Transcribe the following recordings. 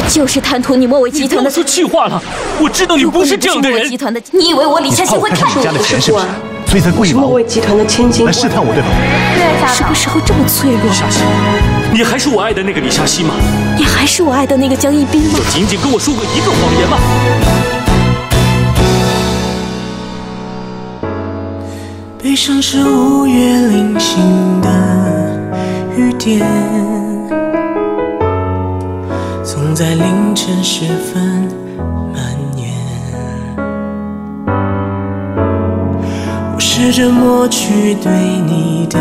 我就是贪图你末尾集团的。你刚说气话了，我知道你不是这样的人。你以为我李嘉欣会看你？我是官，所以才故意末尾集团的千金来试探我，对吧？对，什么时候这么脆弱？李嘉欣，你还是我爱的那个李嘉欣吗？你还是我爱的那个江一斌吗？就仅仅跟我说过一个谎言吗？ 悲伤是五月零星的雨点，总在凌晨时分蔓延。我试着抹去对你的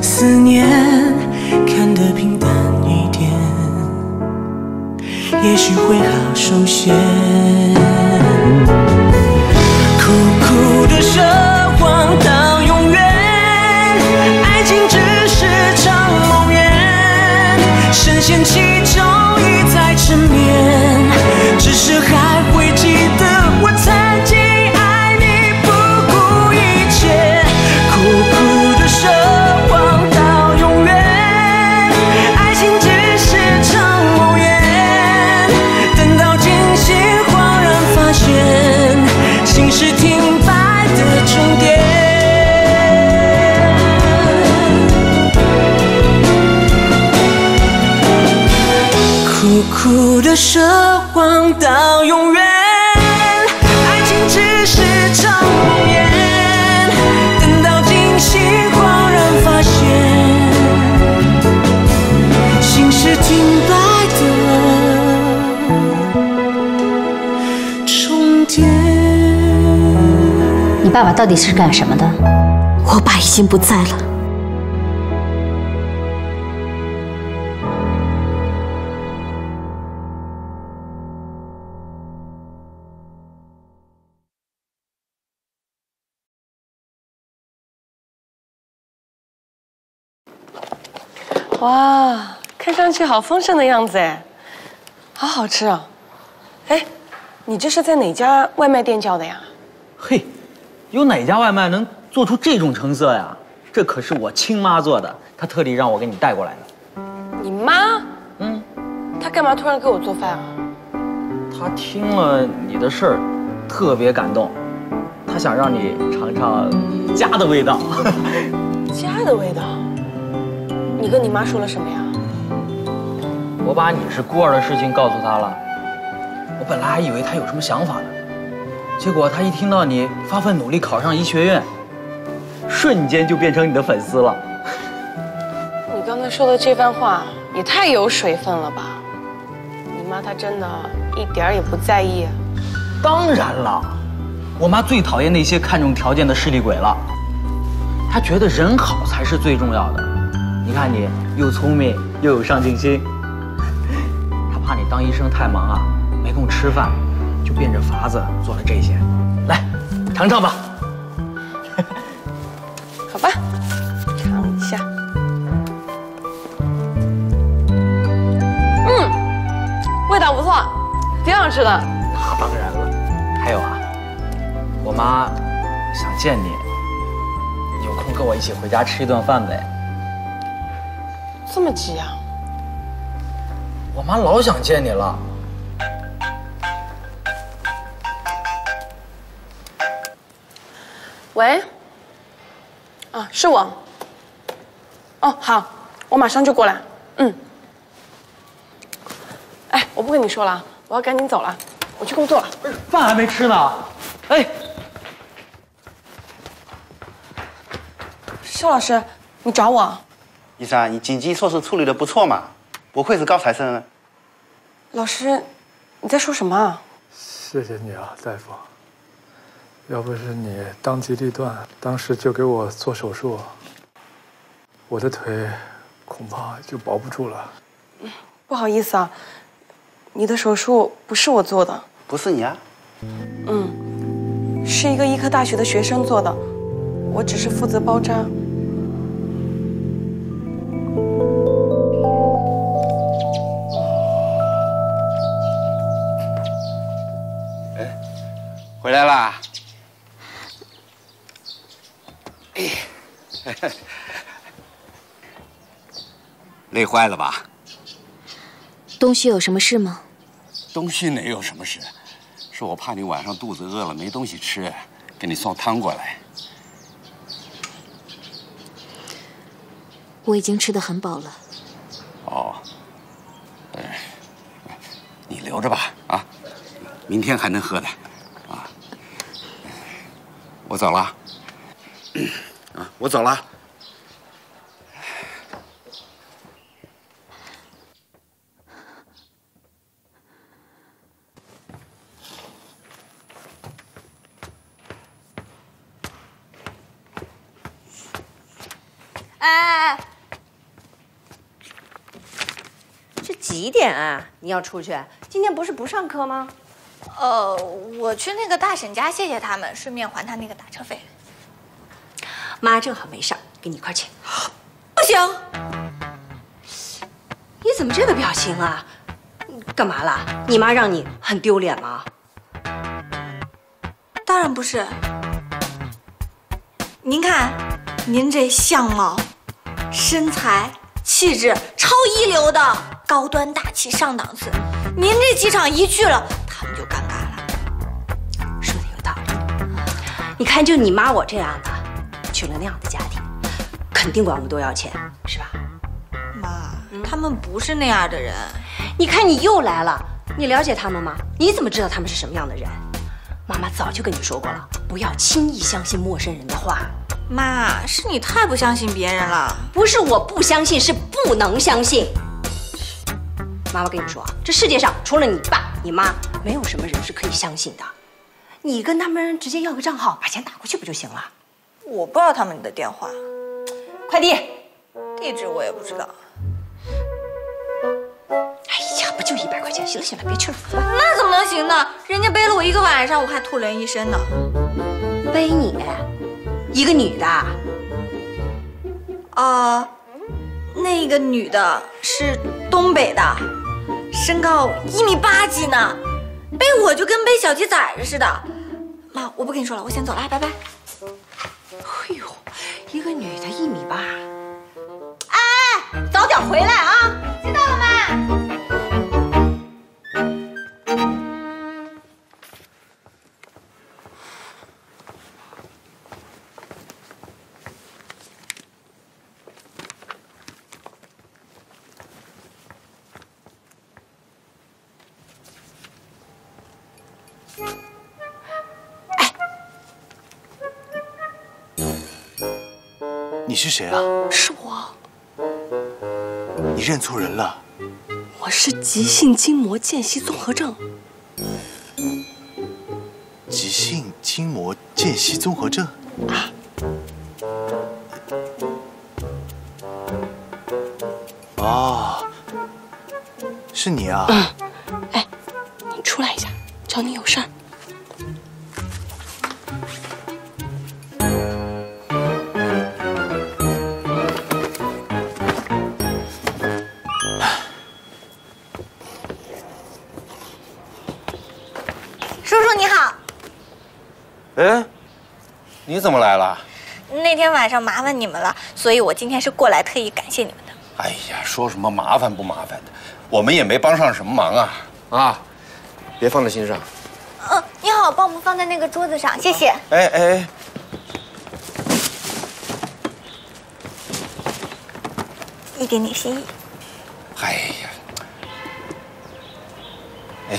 思念，看得平淡一点，也许会好受些。苦苦的生。 到永远，爱情只是场梦魇，深陷其中一再沉眠，只是还会记得我曾经爱你不顾一切，苦苦的奢望到永远，爱情只是场梦魇，等到惊醒恍然发现，心是停摆的终点。 苦苦的奢望到永远，爱情只是场梦魇。等到惊醒恍然发现，心是停摆的终点。你爸爸到底是干什么的？我爸已经不在了。 哇，看上去好丰盛的样子哎，好好吃啊！哎，你这是在哪家外卖店叫的呀？嘿，有哪家外卖能做出这种成色呀？这可是我亲妈做的，她特地让我给你带过来的。你妈？嗯，她干嘛突然给我做饭啊？她听了你的事儿，特别感动，她想让你尝尝家的味道。家的味道。 你跟你妈说了什么呀？我把你是孤儿的事情告诉她了。我本来还以为她有什么想法呢，结果她一听到你发奋努力考上医学院，瞬间就变成你的粉丝了。你刚才说的这番话也太有水分了吧？你妈她真的一点也不在意？当然了，我妈最讨厌那些看重条件的势利鬼了。她觉得人好才是最重要的。 你看你又聪明又有上进心，他怕你当医生太忙啊，没空吃饭，就变着法子做了这些。来，尝尝吧。好吧，尝一下。嗯，味道不错，挺好吃的。那当然了。还有啊，我妈想见你，有空跟我一起回家吃一顿饭呗。 这么急啊！我妈老想见你了。喂，啊，是我。哦，好，我马上就过来。嗯。哎，我不跟你说了，我要赶紧走了，我去工作了。饭还没吃呢。哎，肖老师，你找我？ 医生啊，你紧急措施处理的不错嘛，不愧是高材生。老师，你在说什么啊？谢谢你啊，大夫。要不是你当机立断，当时就给我做手术，我的腿恐怕就保不住了。不好意思啊，你的手术不是我做的。不是你啊？嗯，是一个医科大学的学生做的，我只是负责包扎。 回来啦！哎，累坏了吧？东旭有什么事吗？东旭哪有什么事，是我怕你晚上肚子饿了没东西吃，给你送汤过来。我已经吃得很饱了。哦，哎，你留着吧，啊，明天还能喝的，啊。我走了，啊，我走了。 几点啊？你要出去？今天不是不上课吗？我去那个大婶家谢谢他们，顺便还他那个打车费。妈正好没事儿，给你1块钱。不行！你怎么这个表情啊？干嘛啦？你妈让你很丢脸吗？当然不是。您看，您这相貌、身材、气质超一流的。 高端大气上档次，您这机场一去了，他们就尴尬了。说的有道理，你看就你妈我这样的，去了那样的家庭，肯定管我们多要钱，是吧？妈，他们不是那样的人。你看你又来了，你了解他们吗？你怎么知道他们是什么样的人？妈妈早就跟你说过了，不要轻易相信陌生人的话。 妈，是你太不相信别人了。不是我不相信，是不能相信。 妈妈跟你说啊，这世界上除了你爸、你妈，没有什么人是可以相信的。你跟他们直接要个账号，把钱打过去不就行了？我不知道他们的电话、快递、地址，我也不知道。哎呀，不就100块钱？行了行了，别去了。那怎么能行呢？人家背了我一个晚上，我还吐人一身呢。背你？一个女的？啊，那个女的是东北的。 身高1.8米呢，背我就跟背小鸡崽子似的。妈，我不跟你说了，我先走了，拜拜。哎呦，一个女的1.8米，哎，早点回来啊，知道了吗？你是谁啊？是我。你认错人了。我是急性筋膜间隙综合症。急性筋膜间隙综合症？啊。哦，是你啊。嗯。哎，你出来一下，找你有事儿。 哎，你怎么来了？那天晚上麻烦你们了，所以我今天是过来特意感谢你们的。哎呀，说什么麻烦不麻烦的，我们也没帮上什么忙啊！啊，别放在心上。嗯，你好，帮我们放在那个桌子上，谢谢。哎哎哎，一点点心意。哎呀，哎。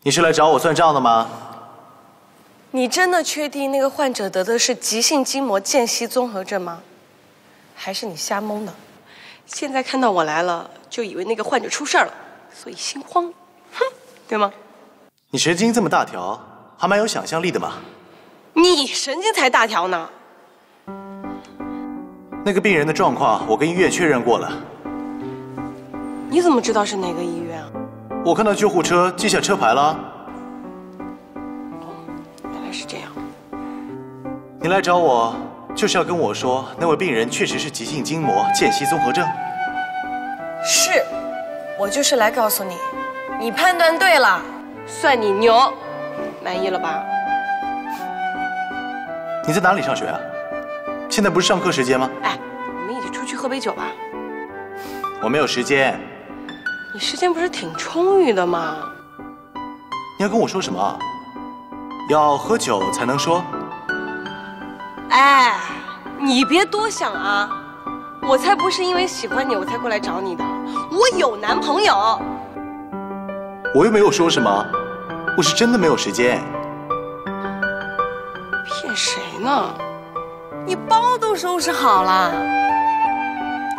你是来找我算账的吗？你真的确定那个患者得的是急性筋膜间隙综合症吗？还是你瞎蒙的？现在看到我来了，就以为那个患者出事了，所以心慌，哼，对吗？你神经这么大条，还蛮有想象力的嘛。你神经才大条呢。那个病人的状况，我跟医院确认过了。你怎么知道是哪个医院啊？ 我看到救护车记下车牌了。哦，原来是这样。你来找我就是要跟我说，那位病人确实是急性筋膜间隙综合症。是，我就是来告诉你，你判断对了，算你牛，满意了吧？你在哪里上学啊？现在不是上课时间吗？哎，我们一起出去喝杯酒吧。我没有时间。你时间不是挺充裕的吗？你要跟我说什么？要喝酒才能说？哎，你别多想啊！我才不是因为喜欢你我才过来找你的，我有男朋友。我又没有说什么，我是真的没有时间。骗谁呢？你包都收拾好了。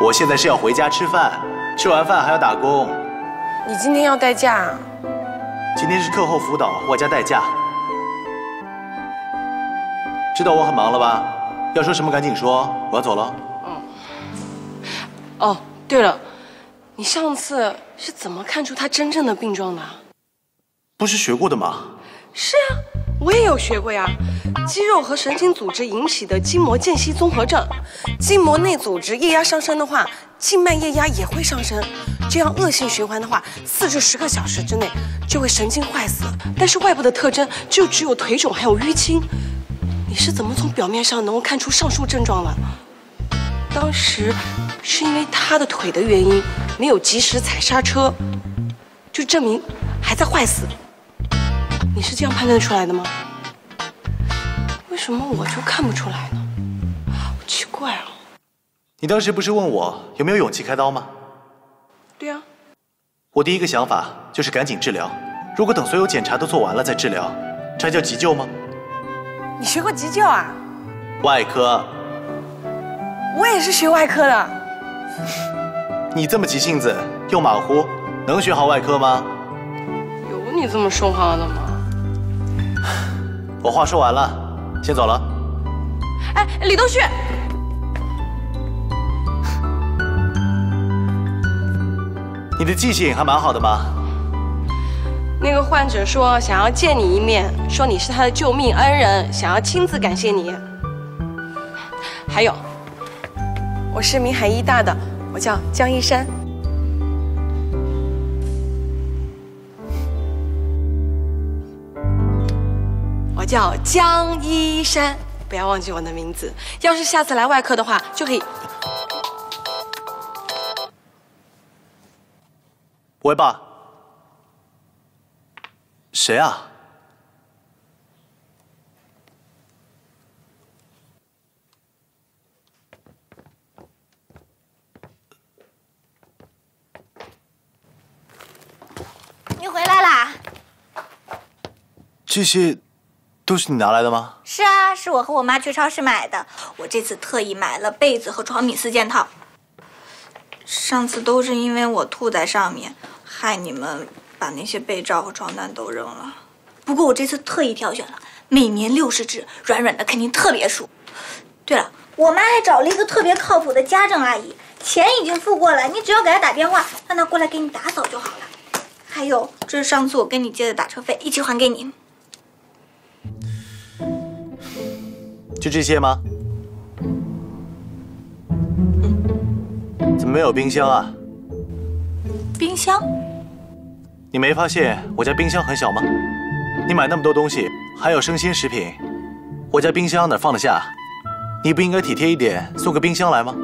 我现在是要回家吃饭，吃完饭还要打工。你今天要带假？今天是课后辅导，我加带假。 知道我很忙了吧？要说什么赶紧说，我要走了。嗯。哦，对了，你上次是怎么看出他真正的病状的？不是学过的吗？是啊，我也有学过呀。肌肉和神经组织引起的筋膜间隙综合症，筋膜内组织液压上升的话，静脉液压也会上升。这样恶性循环的话，4至10个小时之内就会神经坏死。但是外部的特征就只有腿肿还有淤青。 你是怎么从表面上能够看出上述症状的？当时是因为他的腿的原因，没有及时踩刹车，就证明还在坏死。你是这样判断出来的吗？为什么我就看不出来呢？好奇怪啊！你当时不是问我有没有勇气开刀吗？对啊。我第一个想法就是赶紧治疗，如果等所有检查都做完了再治疗，这叫急救吗？ 你学过急救啊？外科。我也是学外科的。你这么急性子又马虎，能学好外科吗？有你这么说话的吗？我话说完了，先走了。哎，李东旭。你的记性还蛮好的嘛。 那个患者说想要见你一面，说你是他的救命恩人，想要亲自感谢你。还有，我是明海医大的，我叫江一山。我叫江一山，不要忘记我的名字。要是下次来外科的话，就可以。喂，爸。 谁啊？你回来啦！这些都是你拿来的吗？是啊，是我和我妈去超市买的。我这次特意买了被子和床品4件套。上次都是因为我吐在上面，害你们。 把那些被罩和床单都扔了，不过我这次特意挑选了，每年60只，软软的，肯定特别舒服。对了，我妈还找了一个特别靠谱的家政阿姨，钱已经付过了，你只要给她打电话，让她过来给你打扫就好了。还有，这是上次我跟你借的打车费，一起还给你。就这些吗？嗯。怎么没有冰箱啊？冰箱？ 你没发现我家冰箱很小吗？你买那么多东西，还有生鲜食品，我家冰箱哪放得下？你不应该体贴一点，送个冰箱来吗？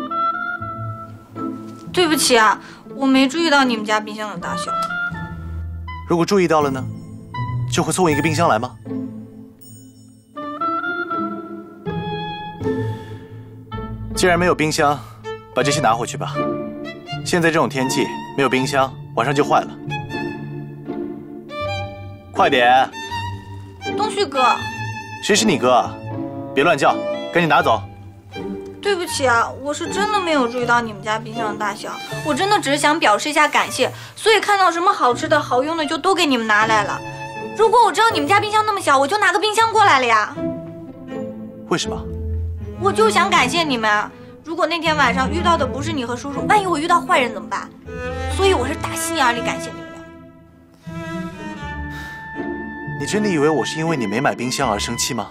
对不起啊，我没注意到你们家冰箱的大小。如果注意到了呢，就会送一个冰箱来吗？既然没有冰箱，把这些拿回去吧。现在这种天气，没有冰箱，晚上就坏了。 快点，东旭哥！谁是你哥？别乱叫，赶紧拿走。对不起啊，我是真的没有注意到你们家冰箱的大小，我真的只是想表示一下感谢，所以看到什么好吃的好用的就都给你们拿来了。如果我知道你们家冰箱那么小，我就拿个冰箱过来了呀。为什么？我就想感谢你们啊！如果那天晚上遇到的不是你和叔叔，万一我遇到坏人怎么办？所以我是打心眼里感谢你们。 你真的以为我是因为你没买冰箱而生气吗？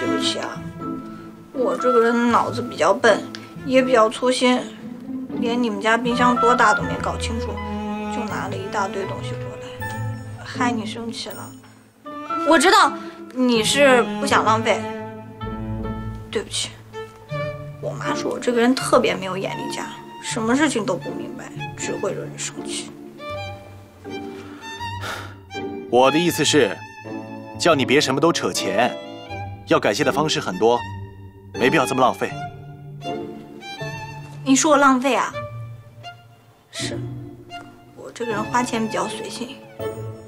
对不起啊，我这个人脑子比较笨，也比较粗心，连你们家冰箱多大都没搞清楚，就拿了一大堆东西过来，害你生气了。我知道你是不想浪费，对不起。我妈说我这个人特别没有眼力见，什么事情都不明白，只会惹人生气。我的意思是，叫你别什么都扯钱，要感谢的方式很多，没必要这么浪费。你说我浪费啊？是，我这个人花钱比较随性。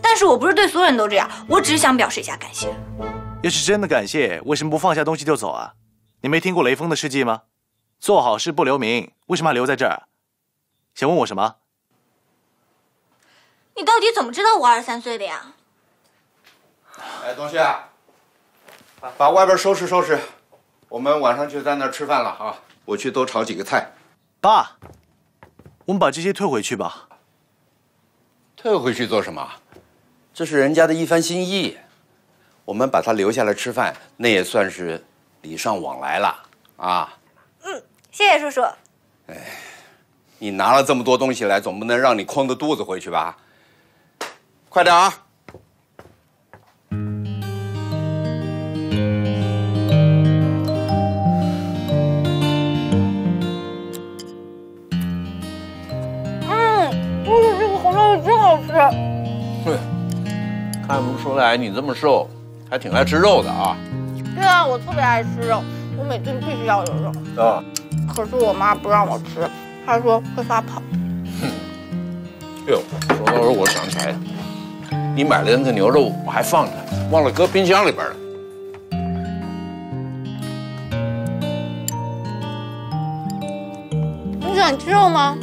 但是我不是对所有人都这样，我只是想表示一下感谢。要是真的感谢，为什么不放下东西就走啊？你没听过雷锋的事迹吗？做好事不留名，为什么还留在这儿？想问我什么？你到底怎么知道我23岁的呀？哎，东旭，把外边收拾收拾，我们晚上就在那儿吃饭了啊！我去多炒几个菜。爸，我们把这些退回去吧。退回去做什么？ 这是人家的一番心意，我们把他留下来吃饭，那也算是礼尚往来了啊。嗯，谢谢叔叔。哎，你拿了这么多东西来，总不能让你空着肚子回去吧？快点啊！嗯，这个红烧鱼真好吃。对。 看不出来你这么瘦，还挺爱吃肉的啊！对啊，我特别爱吃肉，我每顿必须要有肉啊。可是我妈不让我吃，她说会发胖。哼！哎呦，说到肉我想起来了，你买的那个牛肉我还放着，忘了搁冰箱里边了。你喜欢吃肉吗？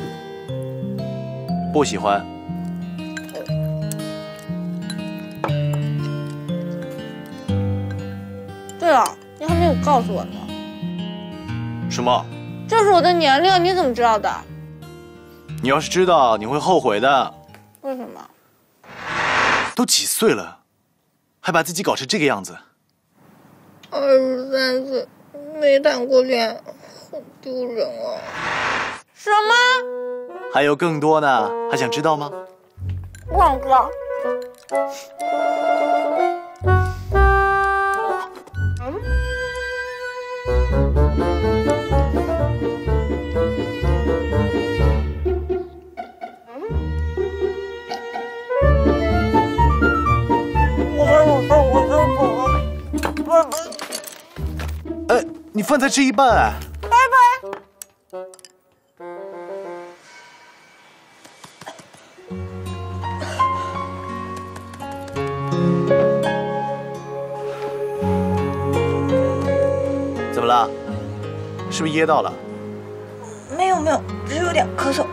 不喜欢。 对了，你还没有告诉我呢。什么？这是我的年龄，你怎么知道的？你要是知道，你会后悔的。为什么？都几岁了，还把自己搞成这个样子？23岁，没谈过恋爱，好丢人啊！什么？还有更多呢，还想知道吗？不想知道。 你饭才吃一半啊！拜拜。怎么了？是不是噎到了？没有没有，只是有点咳嗽。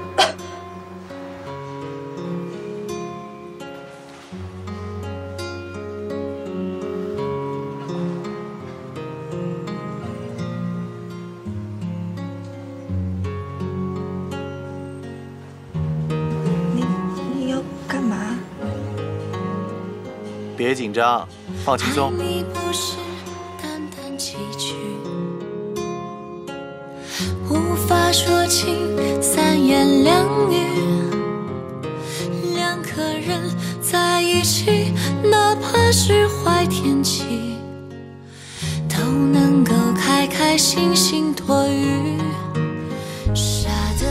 别紧张，放轻松。无法说清三言两语，两个人在一起，哪怕是坏天气，都能够开开心心多余。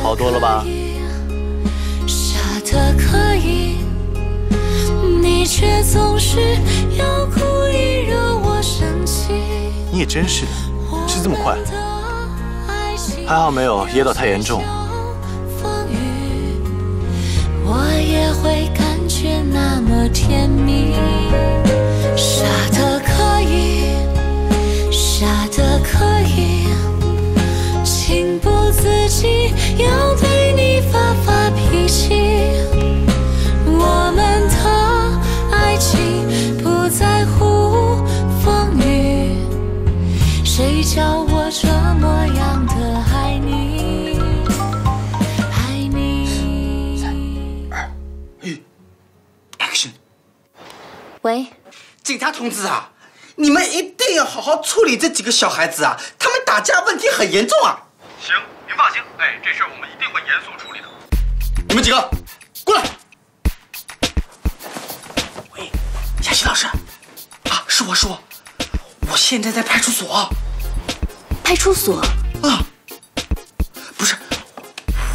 好多了吧？傻得可以。 你却总是要故意惹我生气。你也真是的，吃这么快，还好没有噎到太严重。我也会感觉那么甜蜜，傻得可以，傻得可以，情不自禁要对你发脾气。我们的。 不在乎风雨，谁叫我这么样的爱你？爱你。3、2、1 ，Action！ 喂，警察同志啊，你们一定要好好处理这几个小孩子啊，他们打架问题很严重啊。行，您放心，哎，这事我们一定会严肃处理的。你们几个，过来。 夏曦老师，啊，是我，我现在在派出所。派出所啊，不是，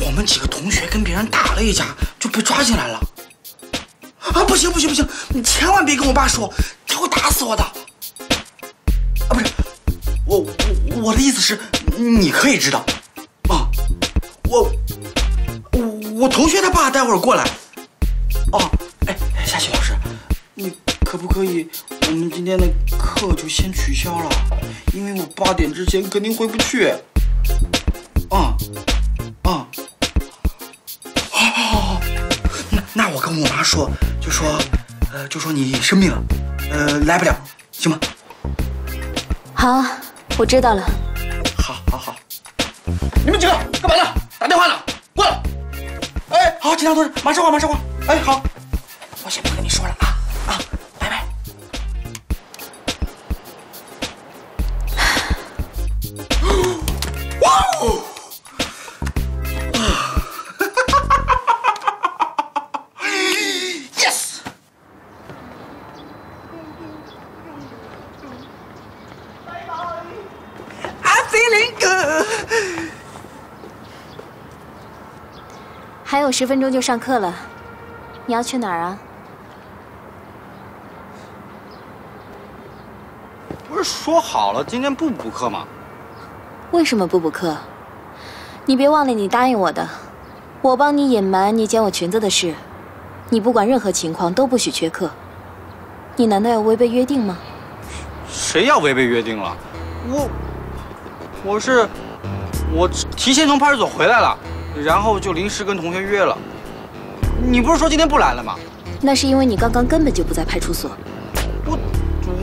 我们几个同学跟别人打了一架，就被抓进来了。啊，不行不行不行，你千万别跟我爸说，他会打死我的。啊，不是，我的意思是，你可以知道。啊，我同学他爸待会儿过来。哦，哎，夏曦老师，你可不可以？ 我们今天的课就先取消了，因为我8点之前肯定回不去。好，那我跟我妈说，就说你生病了，来不了，行吗？好，我知道了。好。你们几个干嘛呢？打电话呢？过来。哎，好，其他同志马上过来。哎，好，我先不跟你说了啊。 还有10分钟就上课了，你要去哪儿啊？不是说好了今天不补课吗？为什么不补课？你别忘了你答应我的，我帮你隐瞒你剪我裙子的事，你不管任何情况都不许缺课。你难道要违背约定吗？谁要违背约定了？我提前从派出所回来了。 然后就临时跟同学约了，你不是说今天不来了吗？那是因为你刚刚根本就不在派出所。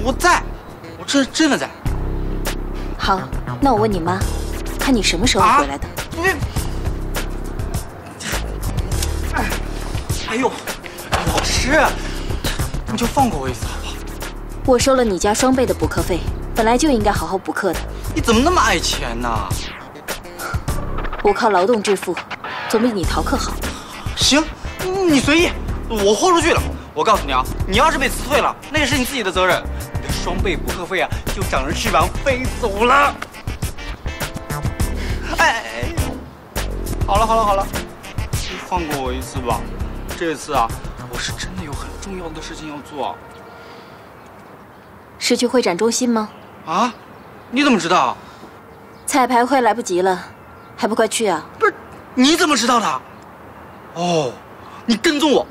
我在，我真的在。好，那我问你妈，看你什么时候回来的？哎呦，老师，你就放过我一次好不好？我收了你家双倍的补课费，本来就应该好好补课的。你怎么那么爱钱呢？ 我靠劳动致富，总比你逃课好。行，你随意，我豁出去了。我告诉你啊，你要是被辞退了，那也是你自己的责任。你的双倍补课费啊，就长着翅膀飞走了。哎，好了，你放过我一次吧。这次啊，我是真的有很重要的事情要做。是去会展中心吗？啊？你怎么知道？彩排会来不及了。 还不快去啊！不是，你怎么知道的？哦，你跟踪我。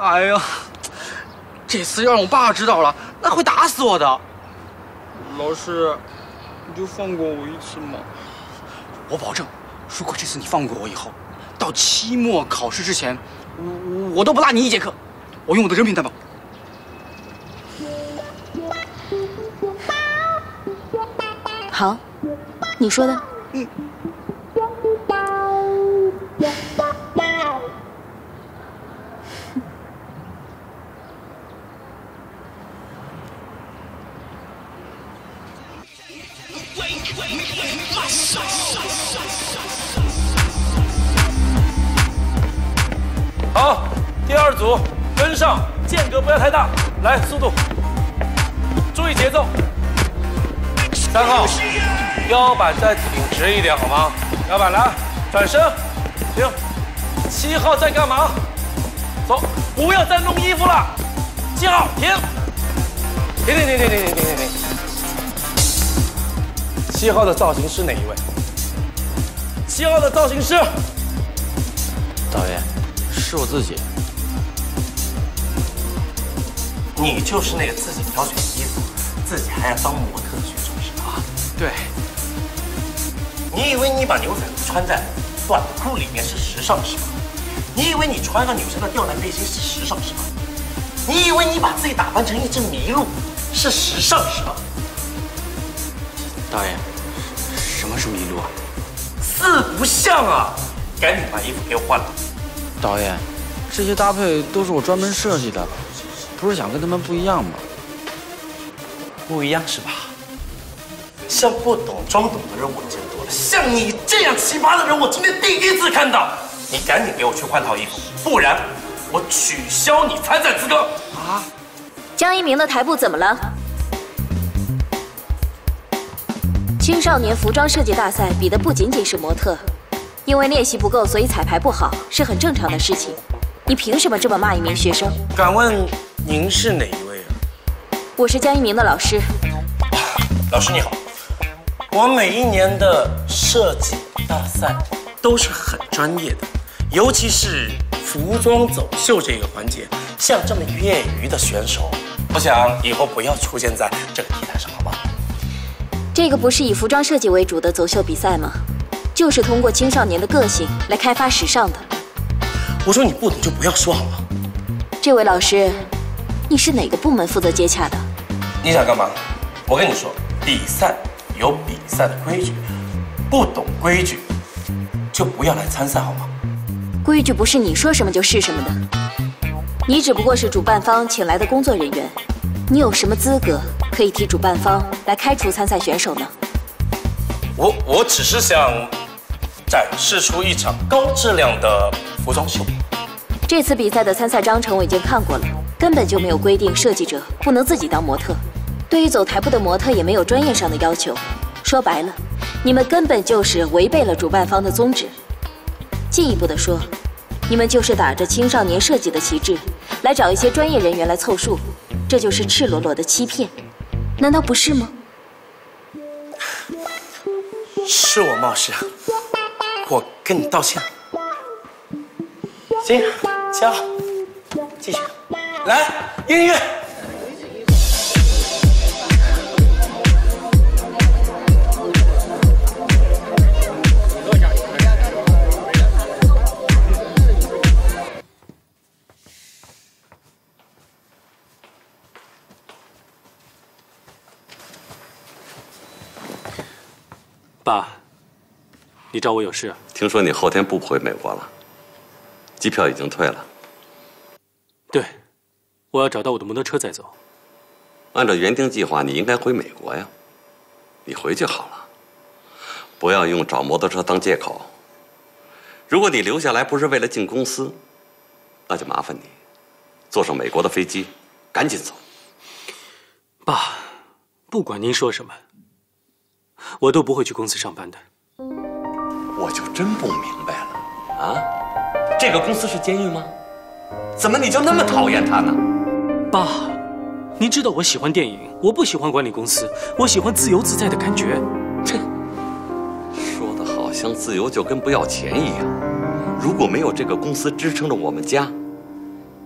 哎呀，这次要让我爸知道了，那会打死我的。老师，你就放过我一次嘛。我保证，如果这次你放过我以后，到期末考试之前，我都不落你一节课。我用我的人品担保。 好，你说的。嗯。 好，第2组跟上，间隔不要太大，来速度，注意节奏。3号，腰板再挺直一点好吗？腰板来，转身，停。7号在干嘛？走，不要再弄衣服了。7号停，停。 7号的造型师哪一位？7号的造型师，导演，是我自己。你就是那个自己挑选衣服，自己还要当模特的学生是吧？对。你以为你把牛仔裤穿在短裤里面是时尚是吧？你以为你穿上女生的吊带背心是时尚是吧？你以为你把自己打扮成一只麋鹿是时尚是吧？ 导演，什么是麋鹿啊？四不像啊！赶紧把衣服给我换了。导演，这些搭配都是我专门设计的，不是想跟他们不一样吗？不一样是吧？像不懂装懂的人我见多了，像你这样奇葩的人我今天第一次看到。你赶紧给我去换套衣服，不然我取消你参赛资格。啊！江一鸣的台步怎么了？青少年服装设计大赛比的不仅仅是模特，因为练习不够，所以彩排不好是很正常的事情。你凭什么这么骂一名学生？敢问您是哪一位啊？我是江一鸣的老师。老师你好，我每一年的设计大赛都是很专业的，尤其是服装走秀这个环节，像这么业余的选手，我想以后不要出现在这个平台上，好不好？ 这个不是以服装设计为主的走秀比赛吗？就是通过青少年的个性来开发时尚的。我说你不懂就不要说好了。这位老师，你是哪个部门负责接洽的？你想干嘛？我跟你说，比赛有比赛的规矩，不懂规矩就不要来参赛，好吗？规矩不是你说什么就是什么的，你只不过是主办方请来的工作人员，你有什么资格 可以替主办方来开除参赛选手呢？我只是想展示出一场高质量的服装秀。这次比赛的参赛章程我已经看过了，根本就没有规定设计者不能自己当模特，对于走台步的模特也没有专业上的要求。说白了，你们根本就是违背了主办方的宗旨。进一步的说，你们就是打着青少年设计的旗帜，来找一些专业人员来凑数，这就是赤裸裸的欺骗。 难道不是吗？是我冒失，我跟你道歉。行，加油，继续，来，音乐。爸，你找我有事？听说你后天不回美国了，机票已经退了。对，我要找到我的摩托车再走。按照原定计划，你应该回美国呀，你回去好了，不要用找摩托车当借口。如果你留下来不是为了进公司，那就麻烦你，坐上美国的飞机，赶紧走。爸，不管您说什么， 我都不会去公司上班的。我就真不明白了啊！这个公司是监狱吗？怎么你就那么讨厌他呢？爸，您知道我喜欢电影，我不喜欢管理公司，我喜欢自由自在的感觉。这说的好像自由就跟不要钱一样。如果没有这个公司支撑着我们家，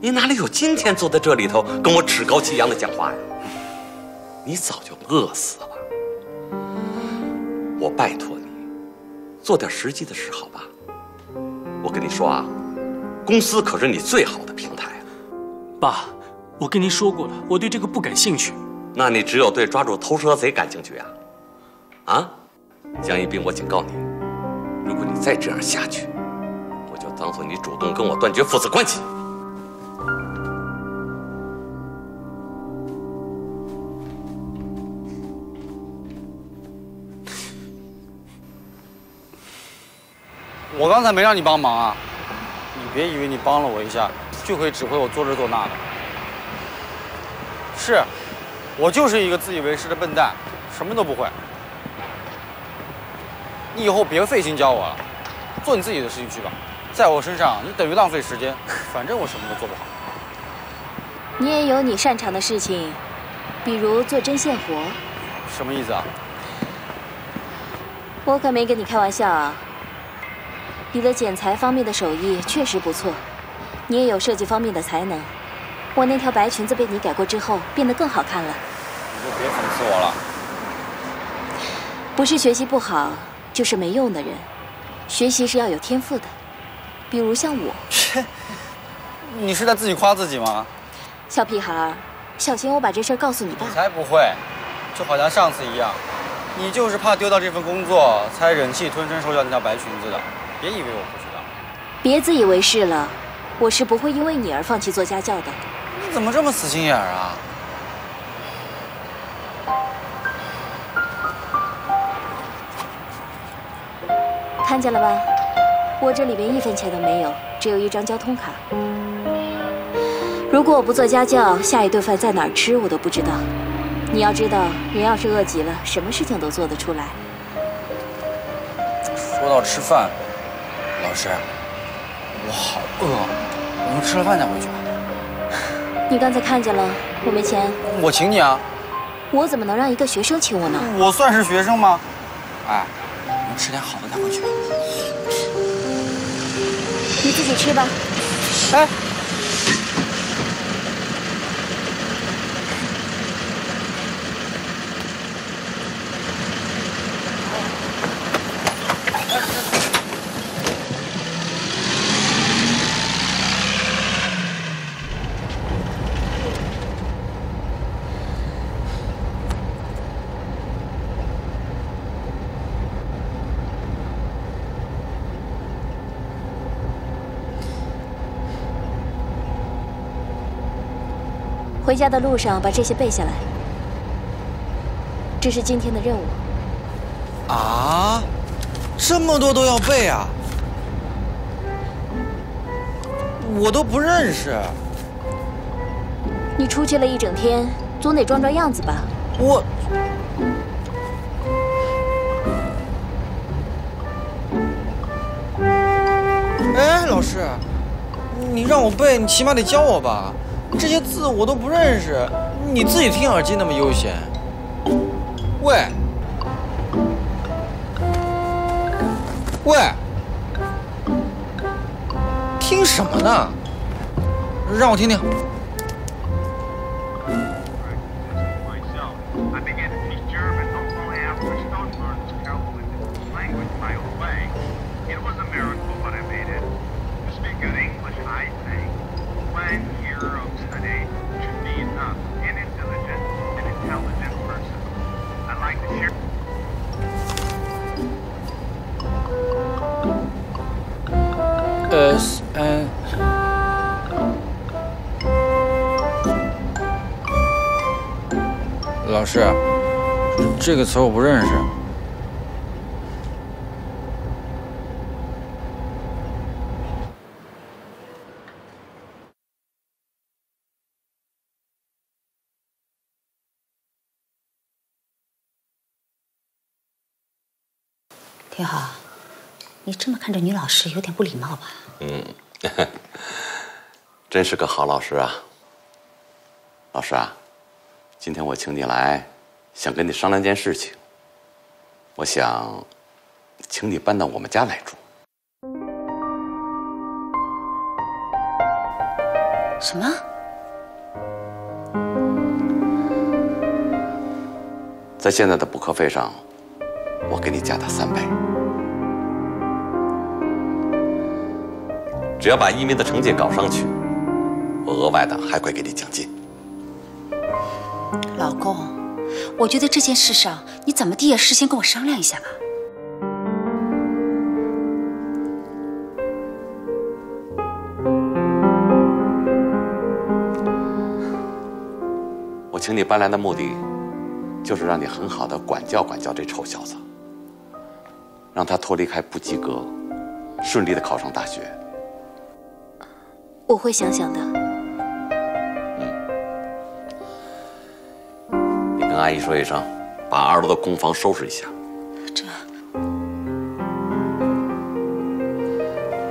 你哪里有今天坐在这里头跟我趾高气扬的讲话呀？你早就饿死了。 我拜托你，做点实际的事，好吧？我跟你说啊，公司可是你最好的平台啊。爸，我跟您说过了，我对这个不感兴趣。那你只有对抓住偷车贼感兴趣啊！啊，江一鸣，我警告你，如果你再这样下去，我就当做你主动跟我断绝父子关系。 我刚才没让你帮忙啊！你别以为你帮了我一下，就可以指挥我做这做那的。是，我就是一个自以为是的笨蛋，什么都不会。你以后别费心教我了，做你自己的事情去吧。在我身上，你等于浪费时间，反正我什么都做不好。你也有你擅长的事情，比如做针线活。什么意思啊？我可没跟你开玩笑啊！ 你的剪裁方面的手艺确实不错，你也有设计方面的才能。我那条白裙子被你改过之后，变得更好看了。你就别讽刺我了。不是学习不好，就是没用的人。学习是要有天赋的，比如像我。你是在自己夸自己吗？小屁孩儿，小心我把这事儿告诉你爸。才不会，就好像上次一样，你就是怕丢掉这份工作，才忍气吞声收下那条白裙子的。 别以为我不知道，别自以为是了，我是不会因为你而放弃做家教的。你怎么这么死心眼儿啊？看见了吧，我这里边一分钱都没有，只有一张交通卡。如果我不做家教，下一顿饭在哪儿吃我都不知道。你要知道，人要是饿极了，什么事情都做得出来。说到吃饭，老师，我好饿，我们吃了饭再回去吧。你刚才看见了，我没钱。我请你啊。我怎么能让一个学生请我呢？我算是学生吗？哎，我们吃点好的再回去。你自己吃吧。哎。 回家的路上把这些背下来，这是今天的任务。啊，这么多都要背啊！我都不认识。你出去了一整天，总得装样子吧？我。 哎，老师，你让我背，你起码得教我吧。 这些字我都不认识，你自己听耳机那么悠闲。喂，喂，听什么呢？让我听听。老师，这个词我不认识。挺好，你这么看着女老师，有点不礼貌吧？嗯，真是个好老师啊。老师啊。 今天我请你来，想跟你商量件事情。我想，请你搬到我们家来住。什么？在现在的补课费上，我给你加大3倍。只要把一鸣的成绩搞上去，我额外的还会给你奖金。 老公，我觉得这件事上，你怎么地也事先跟我商量一下吧。我请你搬来的目的，就是让你很好的管教管教这臭小子，让他脱离开不及格，顺利的考上大学。我会想想的。 跟阿姨说一声，把2楼的公房收拾一下。这……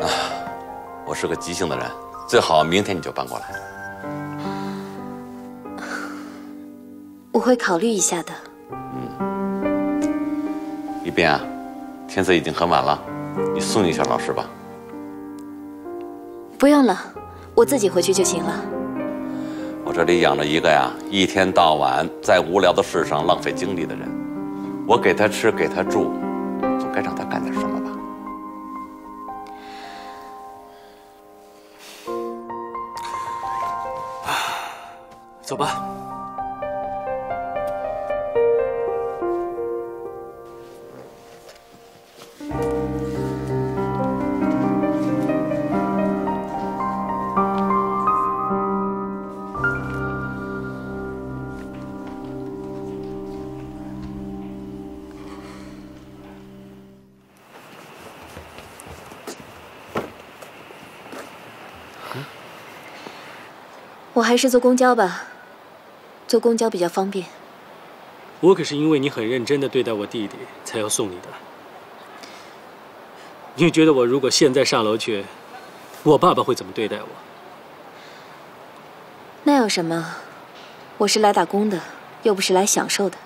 啊，我是个急性的人，最好明天你就搬过来。我会考虑一下的。嗯，一斌啊，天色已经很晚了，你送一下老师吧。不用了，我自己回去就行了。 我这里养着一个呀，一天到晚在无聊的事上浪费精力的人，我给他吃，给他住，总该让他干点什么吧。走吧。我还是坐公交吧，坐公交比较方便。我可是因为你很认真的对待我弟弟，才要送你的。你觉得我如果现在上楼去，我爸爸会怎么对待我？那有什么？我是来打工的，又不是来享受的。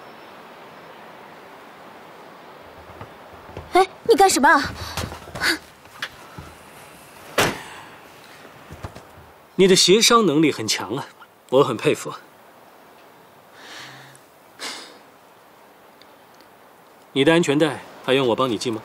哎，你干什么？你的协商能力很强啊，我很佩服。你的安全带还用我帮你系吗？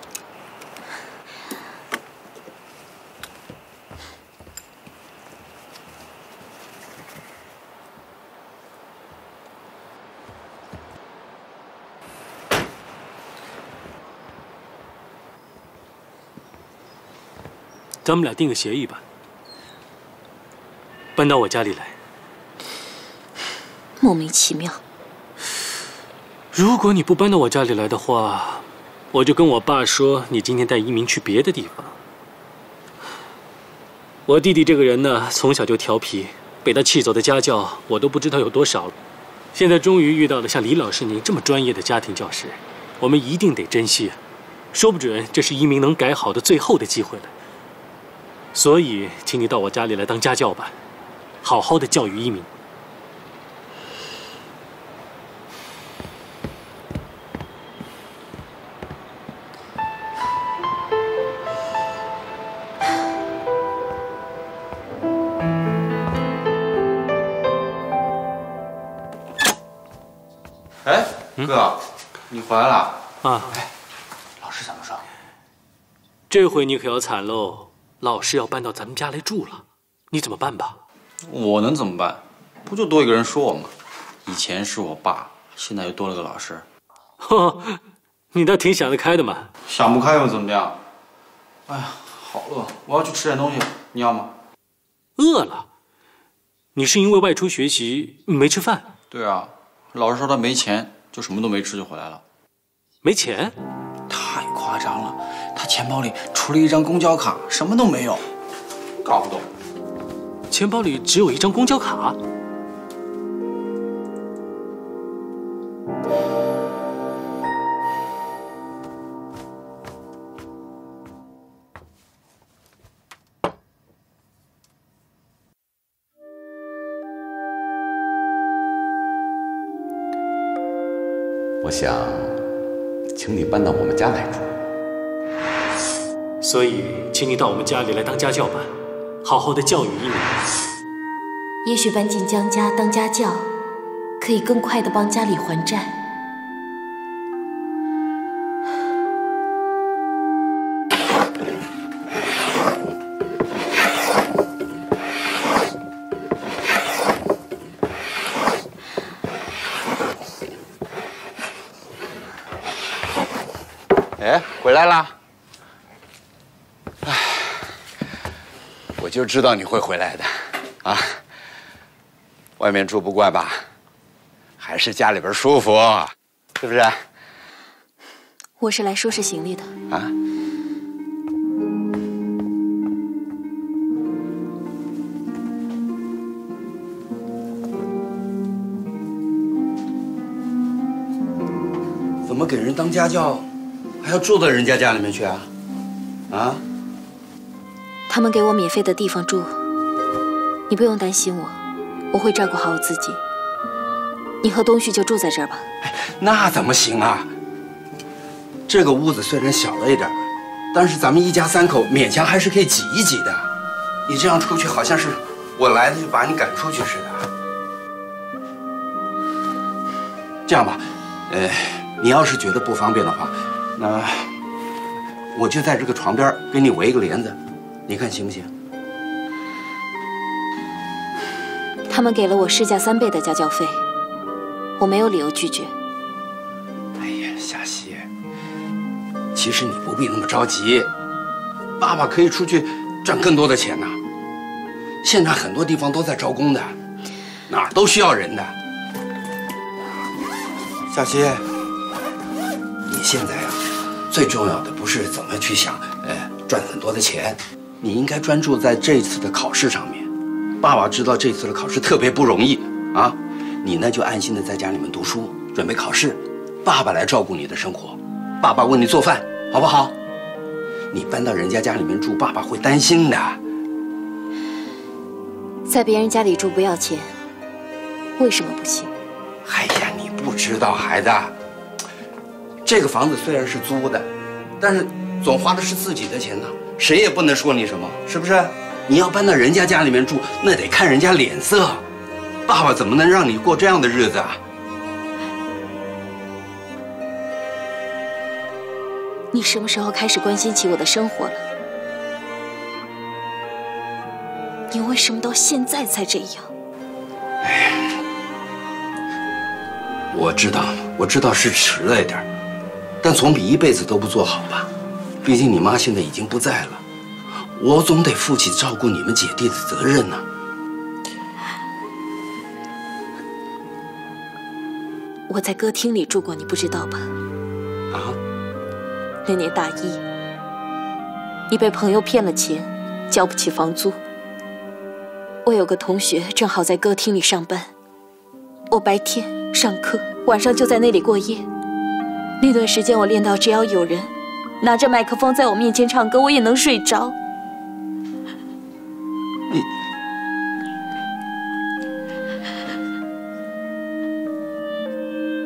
咱们俩定个协议吧，搬到我家里来。莫名其妙。如果你不搬到我家里来的话，我就跟我爸说你今天带一鸣去别的地方。我弟弟这个人呢，从小就调皮，被他气走的家教我都不知道有多少了。现在终于遇到了像李老师您这么专业的家庭教师，我们一定得珍惜。说不准这是一鸣能改好的最后的机会了。 所以，请你到我家里来当家教吧，好好的教育一鸣。哎，哥，你回来了啊？哎，老师怎么说？这回你可要惨喽！ 老师要搬到咱们家来住了，你怎么办吧？我能怎么办？不就多一个人说我吗？以前是我爸，现在又多了个老师。呵，你倒挺想得开的嘛。想不开又怎么样？哎呀，好饿，我要去吃点东西，你要吗？饿了？你是因为外出学习没吃饭？对啊，老师说他没钱，就什么都没吃就回来了。没钱？太夸张了。 他钱包里除了一张公交卡，什么都没有，搞不懂。钱包里只有一张公交卡？我想，请你搬到我们家来住。 所以，请你到我们家里来当家教吧，好好的教育一鸣。也许搬进江家当家教，可以更快的帮家里还债。哎，回来啦！ 我就知道你会回来的，啊！外面住不惯吧？还是家里边舒服，是不是？我是来收拾行李的。啊？怎么给人当家教，还要住到人家家里面去啊？啊？ 他们给我免费的地方住，你不用担心我，我会照顾好我自己。你和东旭就住在这儿吧。哎，那怎么行啊？这个屋子虽然小了一点，但是咱们一家三口勉强还是可以挤一挤的。你这样出去，好像是我来了就把你赶出去似的。这样吧，你要是觉得不方便的话，那我就在这个床边给你围一个帘子。 你看行不行？他们给了我市价3倍的家教费，我没有理由拒绝。哎呀，夏曦，其实你不必那么着急，爸爸可以出去赚更多的钱呢。现在很多地方都在招工的，哪儿都需要人的。夏曦，你现在啊，最重要的不是怎么去想，赚很多的钱。 你应该专注在这次的考试上面，爸爸知道这次的考试特别不容易啊，你呢就安心的在家里面读书，准备考试，爸爸来照顾你的生活，爸爸为你做饭，好不好？你搬到人家家里面住，爸爸会担心的。在别人家里住不要钱，为什么不行？哎呀，你不知道，孩子，这个房子虽然是租的，但是总花的是自己的钱呢，谁也不能说你什么，是不是？你要搬到人家家里面住，那得看人家脸色。爸爸怎么能让你过这样的日子啊？ 你什么时候开始关心起我的生活了？你为什么到现在才这样？哎，我知道是迟了一点，但总比一辈子都不做好吧。毕竟你妈现在已经不在了，我总得负起照顾你们姐弟的责任呢。我在歌厅里住过，你不知道吧？啊？ 那年大一，你被朋友骗了钱，交不起房租。我有个同学正好在歌厅里上班，我白天上课，晚上就在那里过夜。那段时间我练到，只要有人拿着麦克风在我面前唱歌，我也能睡着。你，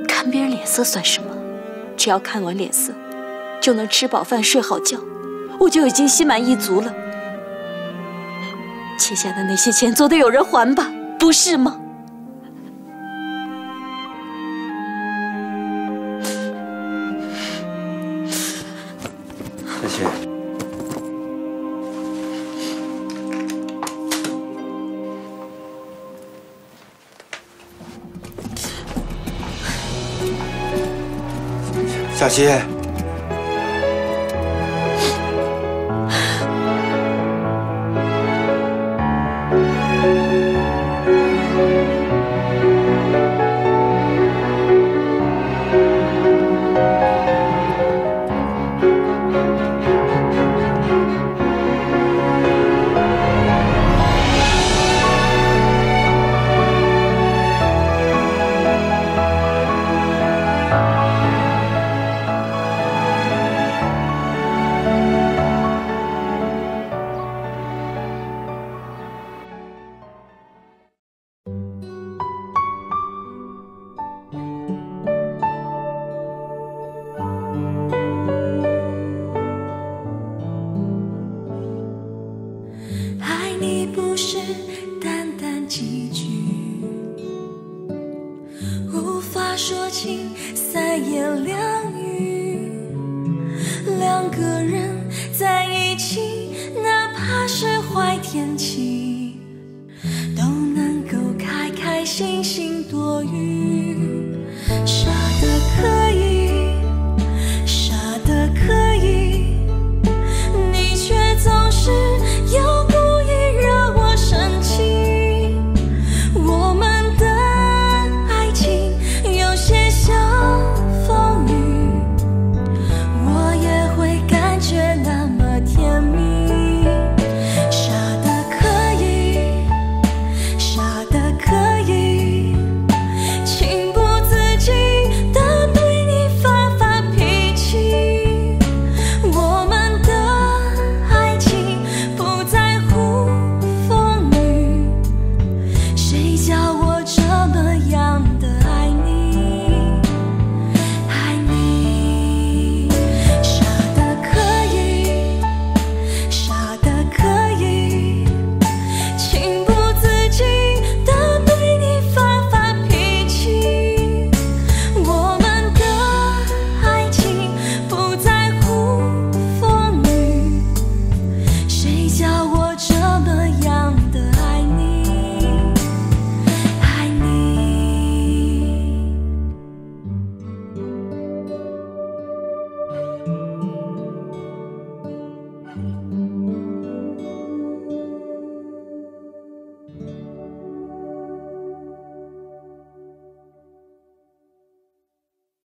看别人脸色算什么？只要看完脸色， 就能吃饱饭睡好觉，我就已经心满意足了。欠下的那些钱总得有人还吧，不是吗？谢谢。小希。